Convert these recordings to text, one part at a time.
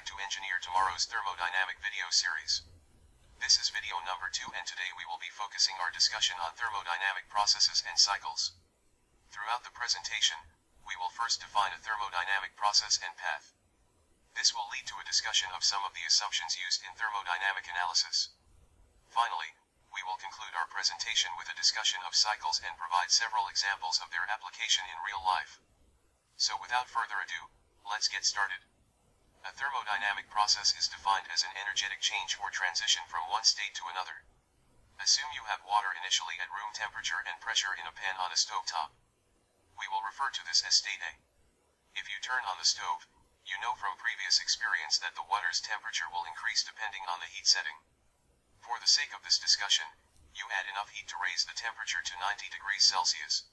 back to engineer tomorrow's thermodynamic video series. This is video number 2, and today we will be focusing our discussion on thermodynamic processes and cycles. Throughout the presentation, we will first define a thermodynamic process and path. This will lead to a discussion of some of the assumptions used in thermodynamic analysis. Finally, we will conclude our presentation with a discussion of cycles and provide several examples of their application in real life. So without further ado, let's get started. A thermodynamic process is defined as an energetic change or transition from one state to another. Assume you have water initially at room temperature and pressure in a pan on a stovetop. We will refer to this as state A. If you turn on the stove, you know from previous experience that the water's temperature will increase depending on the heat setting. For the sake of this discussion, you add enough heat to raise the temperature to 90 degrees Celsius.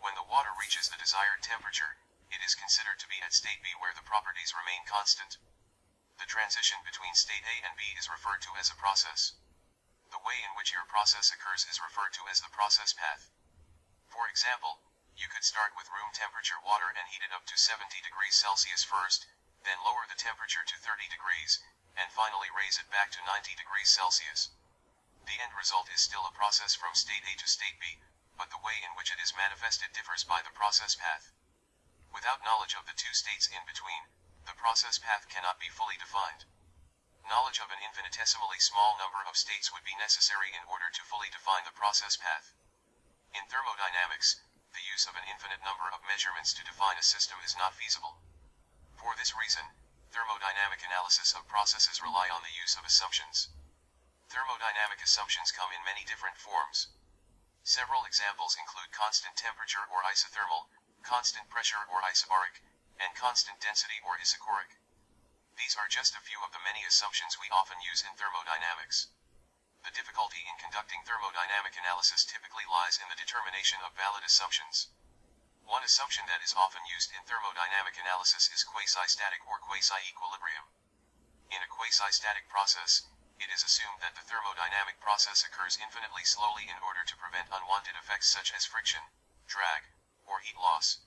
When the water reaches the desired temperature, it is considered to be at state B, where the properties remain constant. The transition between state A and B is referred to as a process. The way in which your process occurs is referred to as the process path. For example, you could start with room temperature water and heat it up to 70 degrees Celsius first, then lower the temperature to 30 degrees, and finally raise it back to 90 degrees Celsius. The end result is still a process from state A to state B, but the way in which it is manifested differs by the process path. Without knowledge of the two states in between, the process path cannot be fully defined. Knowledge of an infinitesimally small number of states would be necessary in order to fully define the process path. In thermodynamics, the use of an infinite number of measurements to define a system is not feasible. For this reason, thermodynamic analysis of processes rely on the use of assumptions. Thermodynamic assumptions come in many different forms. Several examples include constant temperature or isothermal, constant pressure or isobaric, and constant density or isochoric. These are just a few of the many assumptions we often use in thermodynamics. The difficulty in conducting thermodynamic analysis typically lies in the determination of valid assumptions. One assumption that is often used in thermodynamic analysis is quasi-static or quasi-equilibrium. In a quasi-static process, it is assumed that the thermodynamic process occurs infinitely slowly in order to prevent unwanted effects such as friction, drag, or heat loss.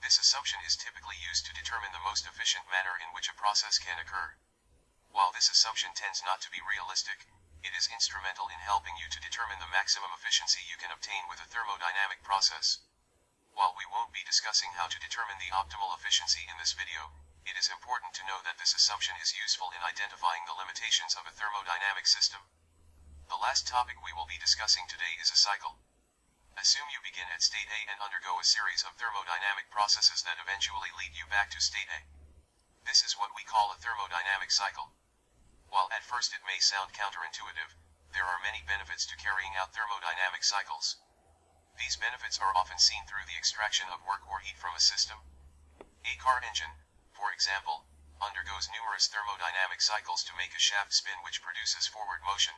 This assumption is typically used to determine the most efficient manner in which a process can occur. While this assumption tends not to be realistic, it is instrumental in helping you to determine the maximum efficiency you can obtain with a thermodynamic process. While we won't be discussing how to determine the optimal efficiency in this video, it is important to know that this assumption is useful in identifying the limitations of a thermodynamic system. The last topic we will be discussing today is a cycle. Assume you begin at state A and undergo a series of thermodynamic processes that eventually lead you back to state A. This is what we call a thermodynamic cycle. While at first it may sound counterintuitive, there are many benefits to carrying out thermodynamic cycles. These benefits are often seen through the extraction of work or heat from a system. A car engine, for example, undergoes numerous thermodynamic cycles to make a shaft spin, which produces forward motion.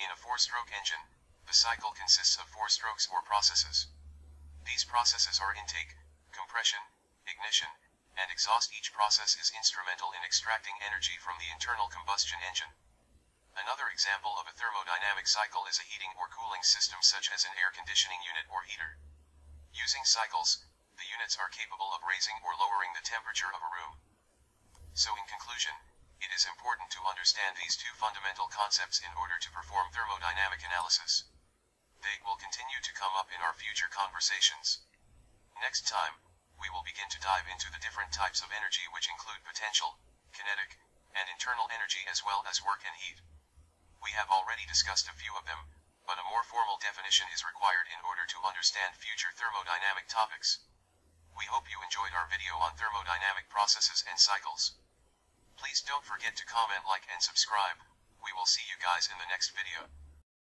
In a four-stroke engine, the cycle consists of four strokes or processes. These processes are intake, compression, ignition, and exhaust. Each process is instrumental in extracting energy from the internal combustion engine. Another example of a thermodynamic cycle is a heating or cooling system, such as an air conditioning unit or heater. Using cycles, the units are capable of raising or lowering the temperature of a room. So in conclusion, it is important to understand these two fundamental concepts in order to perform thermodynamic analysis. They will continue to come up in our future conversations. Next time, we will begin to dive into the different types of energy, which include potential, kinetic, and internal energy, as well as work and heat. We have already discussed a few of them, but a more formal definition is required in order to understand future thermodynamic topics. We hope you enjoyed our video on thermodynamic processes and cycles. Please don't forget to comment, like, and subscribe. We will see you guys in the next video.